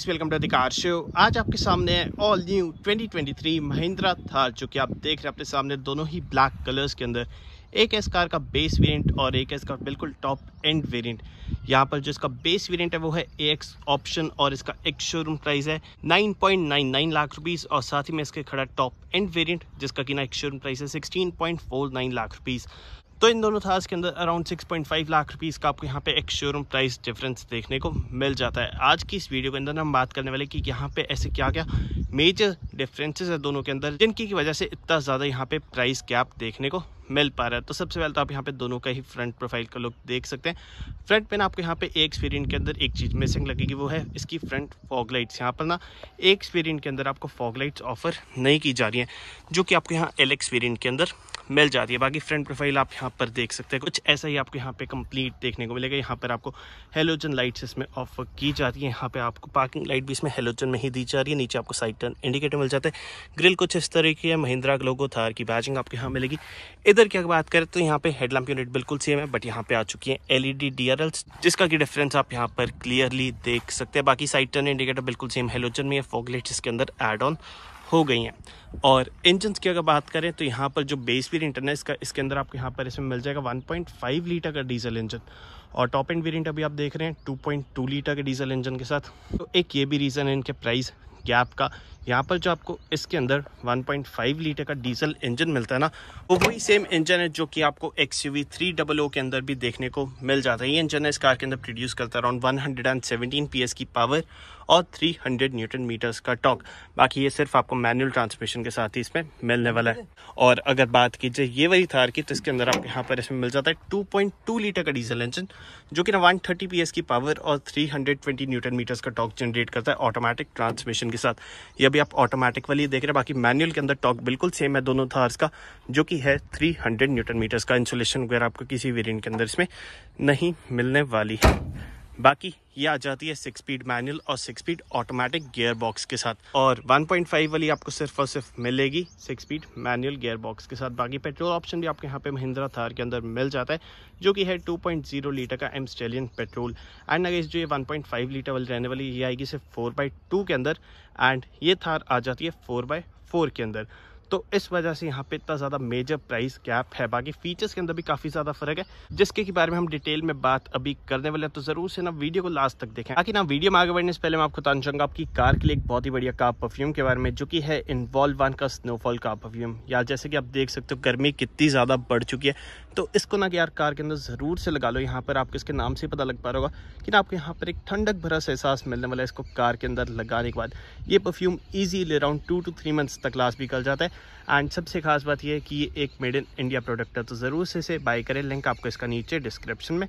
Guys, welcome to the car show. आज आपके सामने है ऑल न्यू 2023 महिंद्रा थार, जो कि आप देख रहे हैं अपने सामने दोनों ही ब्लैक कलर्स के अंदर। एक एस कार का बेस वेरिएंट और एक एस का बिल्कुल टॉप एंड वेरिएंट। यहाँ पर जो इसका बेस वेरिएंट है वो है AX ऑप्शन और इसका एक शोरूम प्राइस है 9.99 लाख रुपीस और साथ ही में इसके खड़ा टॉप एंड वेरिएंट जिसका कि ना एक शोरूम प्राइस है 16.49 लाख रुपीस। तो इन दोनों थार्स के अंदर अराउंड 6.5 लाख रुपीस का आपको यहाँ पे एक शोरूम प्राइस डिफरेंस देखने को मिल जाता है। आज की इस वीडियो के अंदर हम बात करने वाले कि यहाँ पे ऐसे क्या क्या मेजर डिफरेंसेस है दोनों के अंदर, जिनकी वजह से इतना ज़्यादा यहाँ पे प्राइस गैप देखने को मिल पा रहा है। तो सबसे पहले तो आप यहाँ पे दोनों का ही फ्रंट प्रोफाइल का लुक देख सकते हैं। फ्रंट पे ना आपको यहाँ पे एक वेरिएंट के अंदर एक चीज़ मिसिंग लगेगी, वो है इसकी फ्रंट फॉग लाइट्स। यहाँ पर ना एक वेरिएंट के अंदर आपको फॉग लाइट्स ऑफर नहीं की जा रही हैं, जो कि आपको यहाँ LX वेरिएंट के अंदर मिल जाती है। बाकी फ्रंट प्रोफाइल आप यहाँ पर देख सकते हैं, कुछ ऐसा ही आपको यहाँ पे कंप्लीट देखने को मिलेगा। यहाँ पर आपको हेलोजन लाइट्स इसमें ऑफर की जाती है। यहाँ पे आपको पार्किंग लाइट भी इसमें हेलोजन में ही दी जा रही है। नीचे आपको साइड टर्न इंडिकेटर मिल जाता है। ग्रिल कुछ इस तरह की है, महिंद्रा का लोगो, थार की बैजिंग आपको यहाँ मिलेगी। इधर की बात करें तो यहाँ पे हेडलैम्प यूनिट बिल्कुल सेम है, बट यहाँ पे आ चुकी है LED DRLs, जिसका कि डिफरेंस आप यहाँ पर क्लियरली देख सकते हैं। बाकी साइड टर्न इंडिकेटर बिल्कुल सेम हेलोजन में है, फॉग लाइट्स इसके अंदर एड ऑन हो गई हैं। और इंजन की अगर बात करें तो यहाँ पर जो बेस वेरिएंट है इसका, इसके अंदर आपको यहाँ पर इसमें मिल जाएगा 1.5 लीटर का डीजल इंजन और टॉप एंड वेरिएंट अभी आप देख रहे हैं 2.2 लीटर के डीजल इंजन के साथ। तो एक ये भी रीज़न है इनके प्राइस गैप का। यहाँ पर जो आपको इसके अंदर 1.5 लीटर का डीजल इंजन मिलता है ना, वो वही सेम इंजन है जो कि आपको XUV 300 के अंदर भी देखने को मिल जाता है। ये इंजन इस कार के अंदर प्रोड्यूस करता है अराउंड 117 PS की पावर और 300 न्यूटन मीटर्स का टॉर्क। बाकी ये सिर्फ आपको मैनुअल ट्रांसमिशन के साथ ही इसमें मिलने वाला है। और अगर बात कीजिए ये वाली थार की, तो इसके अंदर आपको यहाँ पर इसमें मिल जाता है 2.2 लीटर का डीजल इंजन, जो कि ना 130 PS की पावर और 320 न्यूटन मीटर्स का टॉर्क जनरेट करता है ऑटोमेटिक ट्रांसमिशन के साथ। ये भी आप ऑटोमेटिक वाली देख रहे हैं। बाकी मैनुअल के अंदर टॉर्क बिल्कुल सेम है दोनों थार्स का, जो कि है 300 न्यूटन मीटर्स का। इंसुलेशन वगैरह आपको किसी वेरिएंट के अंदर इसमें नहीं मिलने वाली है। बाकी ये आ जाती है 6 स्पीड मैनुअल और 6 स्पीड ऑटोमेटिक गियर बॉक्स के साथ, और 1.5 वाली आपको सिर्फ और सिर्फ मिलेगी 6 स्पीड मैनुअल गियर बॉक्स के साथ। बाकी पेट्रोल ऑप्शन भी आपके यहाँ पे महिंद्रा थार के अंदर मिल जाता है, जो कि है 2.0 लीटर का एमस्टेलियन पेट्रोल। एंड अगर जो ये 1.5 लीटर वाली रहने वाली, ये आएगी सिर्फ 4x2 के अंदर, एंड ये थार आ जाती है 4x4 के अंदर। तो इस वजह से यहाँ पे इतना ज़्यादा मेजर प्राइस गैप है। बाकी फीचर्स के अंदर भी काफ़ी ज़्यादा फर्क है, जिसके के बारे में हम डिटेल में बात अभी करने वाले हैं। तो ज़रूर से ना वीडियो को लास्ट तक देखें। बाकी ना वीडियो में आगे बढ़ने से पहले मैं आपको बताना चाहूँगा आपकी कार के लिए एक बहुत ही बढ़िया कार परफ्यूम के बारे में, जो कि है इन्वॉल्वन का स्नोफॉल कार परफ्यूम। यार जैसे कि आप देख सकते हो गर्मी कितनी ज़्यादा बढ़ चुकी है, तो इसको ना यार कार के अंदर ज़रूर से लगा लो। यहाँ पर आपको इसके नाम से पता लग पा रहा होगा कि ना आपको यहाँ पर एक ठंडक भरा सा एहसास मिलने वाला है इसको कार के अंदर लगाने के बाद। ये perfume easily around 2 to 3 months तक लास्ट भी कर जाता है। एंड सबसे खास बात यह है कि ये एक मेड इन इंडिया प्रोडक्ट है, तो ज़रूर से इसे बाय करें। लिंक आपको इसका नीचे डिस्क्रिप्शन में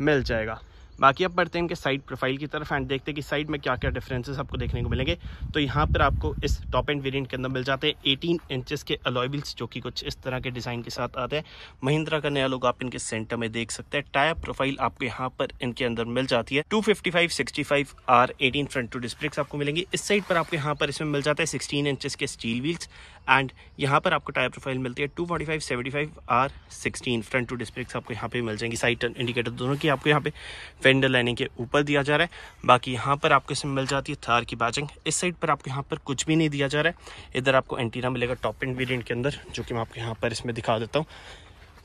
मिल जाएगा। बाकी अब बढ़ते हैं इनके साइड प्रोफाइल की तरफ एंड देखते हैं कि साइड में क्या क्या डिफरेंसेस आपको देखने को मिलेंगे। तो यहाँ पर आपको इस टॉप एंड वेरिएंट के अंदर मिल जाते हैं 18 इंचेस के अलॉय व्हील्स, जो कि कुछ इस तरह के डिज़ाइन के साथ आते हैं। महिंद्रा का नया लोगो आप इनके सेंटर में देख सकते हैं। टायर प्रोफाइल आपको यहाँ पर इनके अंदर मिल जाती है 255/65R18 front two disc brakes आपको मिलेंगी। इस साइड पर आपको यहाँ पर इसमें मिल जाता है 16 इंचेस के स्टील व्हील्स, एंड यहाँ पर आपको टायर प्रोफाइल मिलती है 245/75R16 front two disc brakes आपको यहाँ पे मिल जाएंगी। साइड टर्न इंडिकेटर दोनों की आपको यहाँ पे फेंडर लाइनिंग के ऊपर दिया जा रहा है। बाकी यहाँ पर आपको इसमें मिल जाती है थार की बैजिंग। इस साइड पर आपको यहाँ पर कुछ भी नहीं दिया जा रहा है। इधर आपको एंटीना मिलेगा टॉप एंड वेरिएंट के अंदर, जो कि मैं आपको यहाँ पर इसमें दिखा देता हूँ।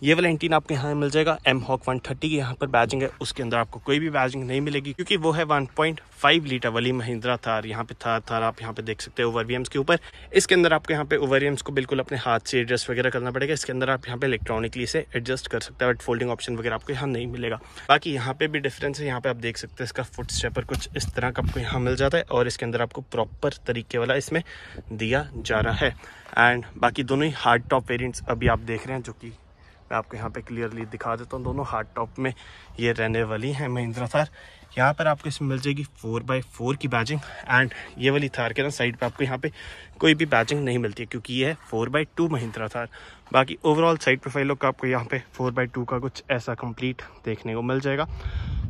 ये वाला एंटीना आपको यहाँ मिल जाएगा। M Hawk 130 की यहाँ पर बैजिंग है, उसके अंदर आपको कोई भी बैजिंग नहीं मिलेगी, क्योंकि वो है 1.5 लीटर वाली महिंद्रा थार। यहाँ पे थार आप यहाँ पे देख सकते हैं ओवरवीएम्स के ऊपर। इसके अंदर आपको यहाँ पे ओवरवीएम्स को बिल्कुल अपने हाथ से एडजस्ट वगैरह करना पड़ेगा। इसके अंदर आप यहाँ पे इलेक्ट्रॉनिकली इसे एडजस्ट कर सकते हैं, बट फोल्डिंग ऑप्शन वगैरह आपको यहाँ नहीं मिलेगा। बाकी यहाँ पे भी डिफरेंस है, यहाँ पे आप देख सकते हैं इसका फुट स्टेपर कुछ इस तरह का आपको यहाँ मिल जाता है, और इसके अंदर आपको प्रॉपर तरीके वाला इसमें दिया जा रहा है। एंड बाकी दोनों ही हार्ड टॉप वेरियंट्स अभी आप देख रहे हैं, जो कि मैं आपको यहाँ पे क्लियरली दिखा देता हूँ। दोनों हार्ड टॉप में ये रहने वाली है महिंद्रा थार। यहाँ पर आपको इसमें मिल जाएगी 4x4 की बैजिंग, एंड ये वाली थार के ना साइड पे आपको यहाँ पे कोई भी बैजिंग नहीं मिलती है, क्योंकि ये है 4x2 महिंद्रा थार। बाकी ओवरऑल साइड प्रोफाइलों का आपको यहाँ पे 4x2 का कुछ ऐसा कंप्लीट देखने को मिल जाएगा।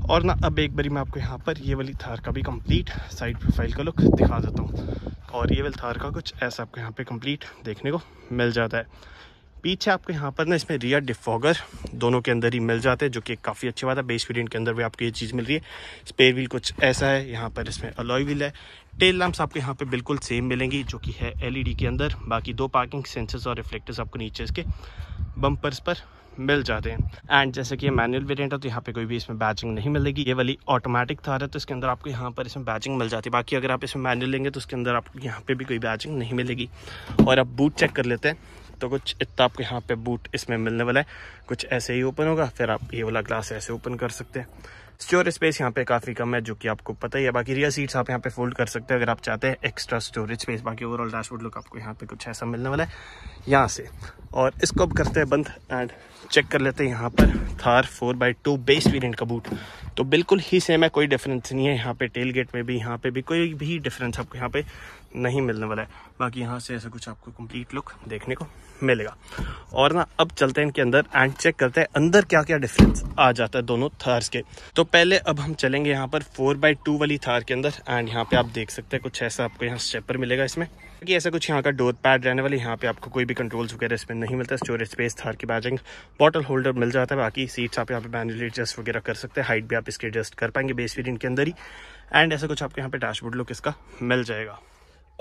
और ना अब एक बारी मैं आपको यहाँ पर ये वाली थार का भी कंप्लीट साइड प्रोफाइल का लुक दिखा देता हूँ, और ये वाली थार का कुछ ऐसा आपको यहाँ पर कंप्लीट देखने को मिल जाता है। पीछे आपको यहाँ पर ना इसमें रियर डिफॉगर दोनों के अंदर ही मिल जाते हैं, जो कि काफ़ी अच्छी बात है। बेस वेरिएंट के अंदर भी आपको ये चीज़ मिल रही है। स्पेयर व्हील कुछ ऐसा है, यहाँ पर इसमें अलॉय व्हील है। टेल लैंप्स आपको यहाँ पे बिल्कुल सेम मिलेंगी जो कि है एलईडी के अंदर। बाकी दो पार्किंग सेंसर्स और रिफ्लेक्टर्स आपको नीचे इसके बम्पर्स पर मिल जाते हैं। एंड जैसे कि ये मैनुअल वेरिएंट है तो यहाँ पे कोई भी इसमें बैचिंग नहीं मिलेगी। ये वाली ऑटोमेटिक थार है तो इसके अंदर आपको यहाँ पर इसमें बैचिंग मिल जाती है। बाकी अगर आप इसमें मैनुअल लेंगे तो उसके अंदर आपको यहाँ पे भी कोई बैचिंग नहीं मिलेगी। और अब बूट चेक कर लेते हैं तो कुछ इतना आपको यहाँ पे बूट इसमें मिलने वाला है। कुछ ऐसे ही ओपन होगा, फिर आप ये वाला ग्लास ऐसे ओपन कर सकते हैं। स्टोरेज स्पेस यहाँ पे काफ़ी कम है जो कि आपको पता ही है। बाकी रियर सीट्स आप यहाँ पे फोल्ड कर सकते हैं अगर आप चाहते हैं एक्स्ट्रा स्टोरेज स्पेस। बाकी ओवरऑल डैशबोर्ड लुक आपको यहाँ पे कुछ ऐसा मिलने वाला है यहाँ से। और इसको अब करते हैं बंद एंड चेक कर लेते हैं यहाँ पर थार 4x2 बेस वेरिएंट का बूट। तो बिल्कुल ही सेम है, कोई डिफरेंस नहीं है। यहाँ पे टेल गेट में भी यहाँ पे भी कोई भी डिफरेंस आपको यहाँ पे नहीं मिलने वाला है। बाकी यहाँ से ऐसा कुछ आपको कंप्लीट लुक देखने को मिलेगा। और ना अब चलते हैं इनके अंदर एंड चेक करते हैं अंदर क्या क्या डिफरेंस आ जाता है दोनों थार्स के। तो पहले अब हम चलेंगे यहाँ पर 4x2 वाली थार के अंदर। एंड यहाँ पे आप देख सकते हैं कुछ ऐसा आपको यहाँ स्टेपर मिलेगा इसमें कि ऐसा कुछ यहाँ का डोर पैड रहने वाले। यहाँ पे आपको कोई भी कंट्रोल्स वगैरह इसमें नहीं मिलता। स्टोरेज स्पेस, थार की बैजिंग, बॉटल होल्डर मिल जाता है। बाकी सीट्स आप यहाँ पे मैनुअली एडजस्ट वगैरह कर सकते हैं। हाइट भी आप इसके एडजस्ट कर पाएंगे बेस वेरिएंट के अंदर ही। एंड ऐसा कुछ आपको यहाँ पे डैशबोर्ड लुक इसका मिल जाएगा।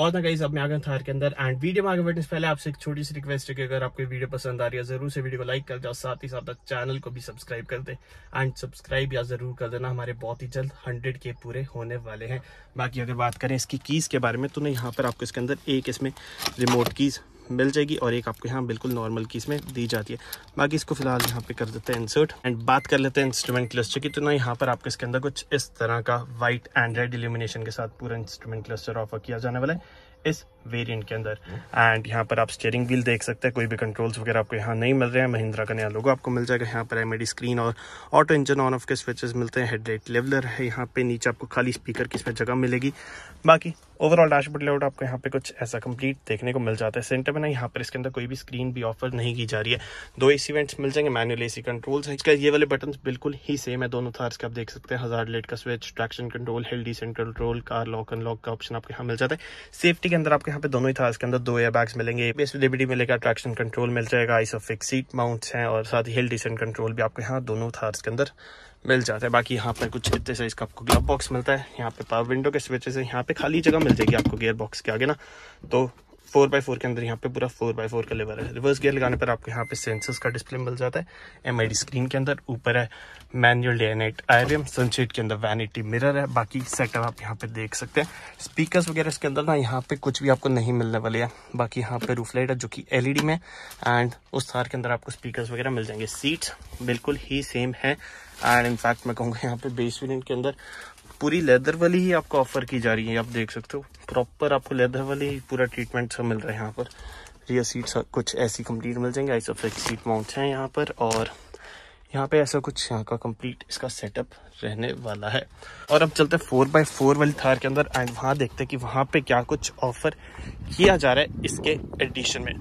और ना गाइस अब मैं आ गया थार के अंदर। एंड वीडियो में आगे बढ़ने से पहले आपसे एक छोटी सी रिक्वेस्ट है कि अगर आपको वीडियो पसंद आ रही है जरूर से वीडियो को लाइक कर जाओ, साथ ही साथ चैनल को भी सब्सक्राइब कर दे। एंड सब्सक्राइब या जरूर कर देना, हमारे बहुत ही जल्द 100K पूरे होने वाले हैं। बाकी अगर बात करें इसकी कीज़ के बारे में तो ना यहाँ पर आपको इसके अंदर एक इसमें रिमोट कीज़ मिल जाएगी और एक आपको यहाँ बिल्कुल नॉर्मल की इसमें दी जाती है। बाकी इसको फिलहाल यहाँ पे कर देते हैं इंसर्ट। एंड बात कर लेते हैं इंस्ट्रूमेंट क्लस्टर की तो ना यहाँ पर आपको इसके अंदर कुछ इस तरह का वाइट एंड रेड इल्यूमिनेशन के साथ पूरा इंस्ट्रूमेंट क्लस्टर ऑफर किया जाने वाला है इस वेरिएंट के अंदर। एंड यहाँ पर आप स्टीयरिंग व्हील देख सकते हैं, कोई भी कंट्रोल्स वगैरह आपको यहाँ नहीं मिल रहे हैं। महिंद्रा का नया लोगो आपको मिल जाएगा। यहाँ पर एमएडी स्क्रीन और ऑटो इंजन ऑन ऑफ के स्विचेस मिलते हैं। हेडलाइट लेवलर है यहाँ पे, नीचे आपको खाली स्पीकर की इसमें जगह मिलेगी। बाकी ओवरऑल डैशबोर्ड लेआउट आपको यहाँ पे कुछ ऐसा कंप्लीट देखने को मिल जाता है। सेंटर में ना यहाँ पर इसके अंदर कोई भी स्क्रीन भी ऑफर नहीं की जा रही है। दो एसी वेंट्स मिल जाएंगे, मैनुअल एसी कंट्रोल्स है। इसका ये वाले बटन बिल्कुल ही सेम है दोनों थार्स के, आप देख सकते हैं। हजार्ड लाइट का switch, traction control, hill descent control, car lock unlock का ऑप्शन आपको यहाँ मिल जाता है। सेफ्टी के अंदर आपको यहाँ पे दोनों ही थार्स के अंदर दो एयरबैग्स मिलेंगे, ABS डीवीडी मिलेगा, ट्रैक्शन कंट्रोल मिल जाएगा, आइसोफिक्स सीट माउंट्स हैं और साथ ही हिल डिसेंट कंट्रोल भी आपको यहाँ दोनों थार्स के अंदर मिल जाता है। बाकी यहाँ पर कुछ इतने साइज का आपको ग्लव बॉक्स मिलता है। यहाँ पे पावर विंडो के स्विचेस है, यहाँ पे खाली जगह मिल जाएगी आपको गियर बॉक्स के आगे ना। तो 4x4 के अंदर यहाँ पे पूरा 4x4 का लेवर है। रिवर्स गियर लगाने पर आपको यहाँ पे सेंसर्स का डिस्प्ले मिल जाता है। एमआईडी स्क्रीन के अंदर ऊपर है manual day night IRM, sunshade के अंदर वैनिटी मिरर है। बाकी सेटअप आप यहाँ पे देख सकते हैं। स्पीकर्स वगैरह इसके अंदर ना यहाँ पे कुछ भी आपको नहीं मिलने वाले हैं। बाकी यहाँ पे रूफ लाइट है जो कि एलईडी में, एंड उस थार के अंदर आपको स्पीकर्स वगैरह मिल जाएंगे। सीट्स बिल्कुल ही सेम है एंड इनफैक्ट मैं कहूँगा यहाँ पे बेस वेरिएंट के अंदर पूरी लेदर वाली ही आपको ऑफर की जा रही है। आप देख सकते हो प्रॉपर आपको लेदर वाली पूरा ट्रीटमेंट सब मिल रहा है। यहाँ पर रियर सीट्स कुछ ऐसी कंप्लीट मिल जाएंगे, आइसोफिक्स सीट माउंट्स हैं यहाँ पर। और यहाँ पे ऐसा कुछ यहाँ का कंप्लीट इसका सेटअप रहने वाला है। और अब चलते हैं 4x4 वाली थार के अंदर एंड वहाँ देखते हैं कि वहाँ पर क्या कुछ ऑफर किया जा रहा है इसके एडिशन में।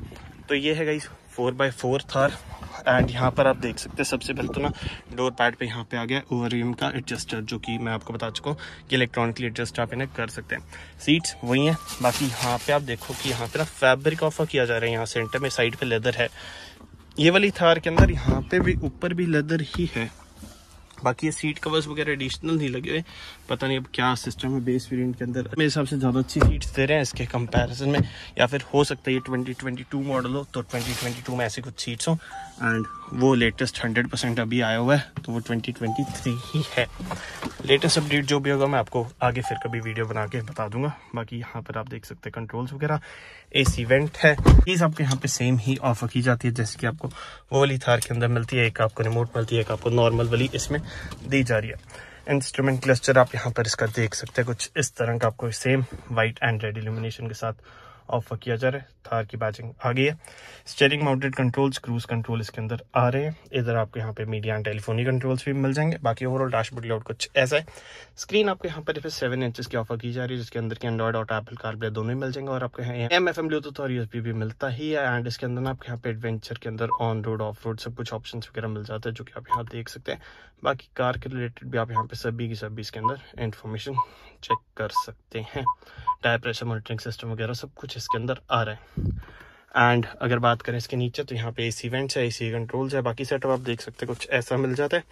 तो ये है गाइस 4x4 थार। एंड यहाँ पर आप देख सकते हैं सबसे पहले तो ना डोर पैड पे यहाँ पे आ गया ओवरव्यू का एडजस्टर, जो कि मैं आपको बता चुका हूँ कि इलेक्ट्रॉनिकली एडजस्ट आप इन्हें कर सकते हैं। सीट्स वही हैं। बाकी यहाँ पे आप देखो कि यहाँ पे ना फैब्रिक ऑफर किया जा रहा है। यहाँ सेंटर में साइड पे लेदर है, ये वाली थार के अंदर यहाँ पे भी ऊपर भी लेदर ही है। बाकी ये सीट कवर्स वगैरह एडिशनल नहीं लगे हुए, पता नहीं अब क्या सिस्टम है बेस वेरिएंट के अंदर। मेरे हिसाब से ज़्यादा अच्छी सीट्स दे रहे हैं इसके कंपैरिजन में, या फिर हो सकता है ये 2022 मॉडल हो तो 2022 में ऐसी कुछ सीट्स हो। एंड वो लेटेस्ट 100% अभी आया हुआ है तो वो 2023 ही है। लेटेस्ट अपडेट जो भी होगा मैं आपको आगे फिर कभी वीडियो बना के बता दूंगा। बाकी यहाँ पर आप देख सकते हैं कंट्रोल्स वगैरह, एसी वेंट है, ये आपके यहाँ पे सेम ही ऑफर की जाती है जैसे कि आपको वो वाली थार के अंदर मिलती है। एक आपको रिमोट मिलती है, एक आपको नॉर्मल वाली इसमें दी जा रही है। इंस्ट्रूमेंट क्लस्टर आप यहाँ पर इसका देख सकते हैं, कुछ इस तरह का आपको same white and red illumination के साथ ऑफर किया जा रहा है। थार की बैजिंग आ गई है। Steering mounted controls, cruise control इसके अंदर आ रहे हैं। इधर आपको यहाँ पे मीडिया एंड टेलीफोनी कंट्रोल्स भी मिल जाएंगे। बाकी ओवरऑल डैशबोर्ड लेआउट कुछ ऐसा है। स्क्रीन आपको यहाँ पर 7 इंचेस की ऑफर की जा रही है, जिसके अंदर के एंड्रॉइड और एप्पल कारप्ले दोनों ही मिल जाएंगे। और आपको यहाँ एमएफएम ब्लूटूथ और यूएसबी भी मिलता ही है। एंड इसके अंदर आपके यहाँ पे एडवेंचर के अंदर ऑन रोड ऑफ रोड सब कुछ ऑप्शन वगैरह मिल जाता है, जो कि आप यहाँ देख सकते हैं। बाकी कार के रिलेटेड भी आप यहाँ पे सभी की सभी इसके अंदर इन्फॉर्मेशन चेक कर सकते हैं। टायर प्रेशर मॉनिटरिंग सिस्टम वगैरह सब कुछ इसके अंदर आ रहा है। एंड अगर बात करें इसके नीचे तो यहाँ पे एसी वेंट्स है, एसी कंट्रोल्स है, बाकी सेटअप आप देख सकते हैं कुछ ऐसा मिल जाता है।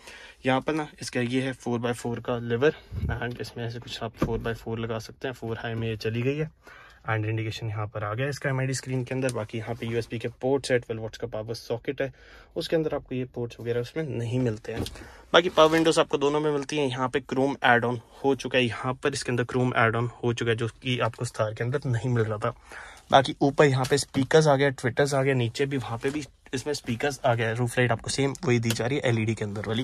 यहाँ पर ना इसका ये है 4x4 का लिवर एंड इसमें ऐसे कुछ आप 4x4 लगा सकते हैं। 4 हाई में ये चली गई है एंड इंडिकेशन यहाँ पर आ गया इसका एमआईडी स्क्रीन के अंदर। बाकी यहाँ पे यूएसबी के पोर्ट्स है, 12 वाट्स का पावर सॉकेट है, उसके अंदर आपको ये पोर्ट्स वगैरह उसमें नहीं मिलते हैं। बाकी पावर विंडोज आपको दोनों में मिलती हैं। यहाँ पे क्रोम एड ऑन हो चुका है, यहाँ पर इसके अंदर क्रोम एड ऑन हो चुका है जो कि आपको थार के अंदर नहीं मिल रहा था। बाकी ऊपर यहाँ पे स्पीकर्स आ गया, ट्विटर्स आ गया, नीचे भी वहाँ पे भी इसमें स्पीकर्स आ गया है। रूफ लाइट आपको सेम वही दी जा रही है एलईडी के अंदर वाली।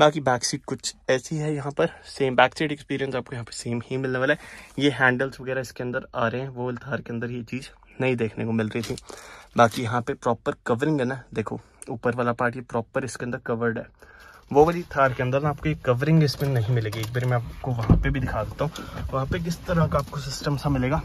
बाकी बैक सीट कुछ ऐसी है, यहाँ पर सेम बैक सीट एक्सपीरियंस आपको यहाँ पे सेम ही मिलने वाला है। ये हैंडल्स वगैरह इसके अंदर आ रहे हैं, वो थार के अंदर ये चीज़ नहीं देखने को मिल रही थी। बाकी यहाँ पे प्रॉपर कवरिंग है ना, देखो ऊपर वाला पार्ट ये प्रॉपर इसके अंदर कवर्ड है। वो वाली थार के अंदर ना आपको ये कवरिंग इसमें नहीं मिलेगी। एक बार मैं आपको वहाँ पर भी दिखा देता हूँ वहाँ पर किस तरह का आपको सिस्टम सा मिलेगा।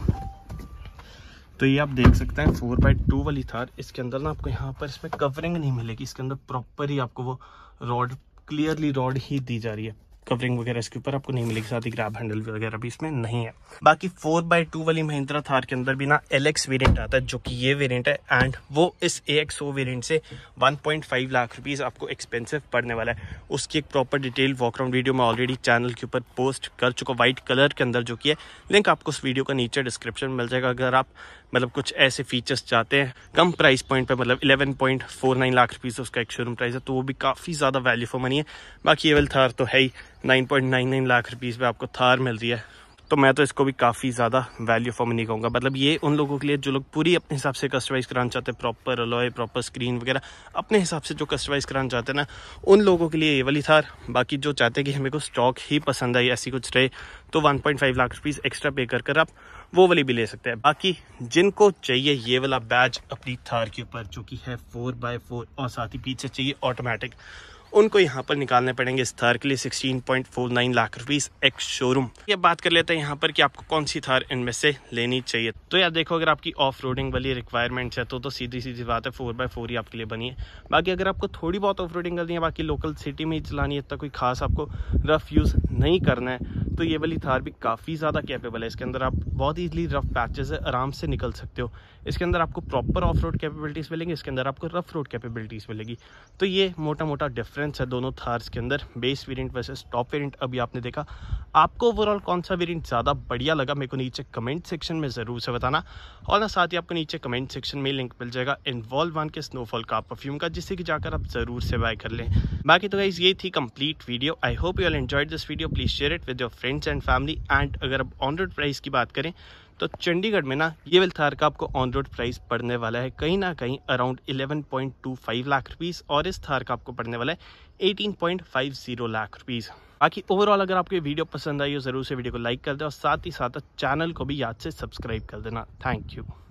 तो ये आप देख सकते हैं 4x2 वाली थार, इसके अंदर ना आपको यहाँ पर इसमें कवरिंग नहीं मिलेगी। इसके अंदर प्रॉपर ही आपको वो रॉड क्लियरली रॉड ही दी जा रही है, कवरिंग वगैरह इसके ऊपर आपको नहीं मिलेगी, साथ ही ग्रैब हैंडल वगैरह भी इसमें नहीं है। बाकी 4x2 वाली महिंद्रा थार के अंदर भी ना LX वेरिएंट आता है जो कि ये वेरिएंट है एंड वो इस AXO वेरिएंट से 1.5 लाख रुपीस आपको एक्सपेंसिव पड़ने वाला है। उसकी एक प्रॉपर डिटेल वॉकराउंड वीडियो मैं ऑलरेडी चैनल के ऊपर पोस्ट कर चुका हूँ वाइट कलर के अंदर, जो कि है लिंक आपको उस वीडियो का नीचे डिस्क्रिप्शन में मिल जाएगा। अगर आप मतलब कुछ ऐसे फीचर्स चाहते हैं कम प्राइस पॉइंट पर, मतलब 11.49 लाख रुपीस उसका एक शोरूम प्राइस है, तो वो भी काफ़ी ज़्यादा वैल्यू फॉर मनी है। बाकी ये वाली थार तो है ही 9.99 लाख रुपीस पे आपको थार मिल रही है, तो मैं तो इसको भी काफ़ी ज़्यादा वैल्यू फॉर मनी कहूँगा। मतलब ये उन लोगों के लिए जो लोग पूरी अपने हिसाब से कस्टमाइज़ कराना चाहते हैं, प्रॉपर अलॉय, प्रॉपर स्क्रीन वगैरह अपने हिसाब से जो कस्टमाइज़ कराना चाहते हैं ना, उन लोगों के लिए ये वाली थार। बाकी जो चाहते हैं कि हमें को स्टॉक ही पसंद आई ऐसी कुछ रहे, तो 1.5 लाख रुपीज़ एक्स्ट्रा पे कर कर आप वो वाली भी ले सकते हैं। बाकी जिनको चाहिए ये वाला बैज अपनी थार के ऊपर जो कि है 4x4 और साथ ही पीछे चाहिए ऑटोमेटिक, उनको यहाँ पर निकालने पड़ेंगे इस थार के लिए 16.49 लाख रुपीस एक्स शोरूम। ये बात कर लेते हैं यहाँ पर कि आपको कौन सी थार इनमें से लेनी चाहिए। तो यार देखो, अगर आपकी ऑफ रोडिंग वाली रिक्वायरमेंट्स है तो सीधी सीधी बात है 4x4 ही आपके लिए बनी है। बाकी अगर आपको थोड़ी बहुत ऑफ रोडिंग करनी है, बाकी लोकल सिटी में ही चलानी है, इतना कोई खास आपको रफ यूज़ नहीं करना है, तो ये वाली थार भी काफ़ी ज़्यादा कैपेबल है। इसके अंदर आप बहुत ईजिली रफ पैचेस है आराम से निकल सकते हो। इसके अंदर आपको प्रॉपर ऑफ रोड कैपेबिलिटीज़ मिलेंगी, इसके अंदर आपको रफ रोड कैपेबिलिटीज़ मिलेगी। तो ये मोटा मोटा डिफरेंस है दोनों थार्स के अंदर, base variant versus top variant. अभी आपने देखा, आपको ओवरऑल कौन सा वेरिएंट ज़्यादा बढ़िया लगा मेरे को नीचे कमेंट सेक्शन में ज़रूर से बताना। और ना साथ ही आपको नीचे कमेंट सेक्शन में लिंक मिल जाएगा इन्वॉल्वन के स्नोफॉल का परफ्यूम का, जिससे कि जाकर आप ज़रूर से बाय कर लें। बाकी तो गाइस ये थी complete video. I hope you all enjoyed this video, please share it with your friends and family. And अगर आप ऑन रोड प्राइस की बात करें तो चंडीगढ़ में ना ये वाली थार का आपको ऑन रोड प्राइस पड़ने वाला है कहीं ना कहीं अराउंड 11.25 लाख रुपीस और इस थार का आपको पड़ने वाला है 18.50 लाख रुपीस। बाकी ओवरऑल अगर आपको ये वीडियो पसंद आई हो ज़रूर से वीडियो को लाइक कर दें और साथ ही साथ चैनल को भी याद से सब्सक्राइब कर देना। Thank you.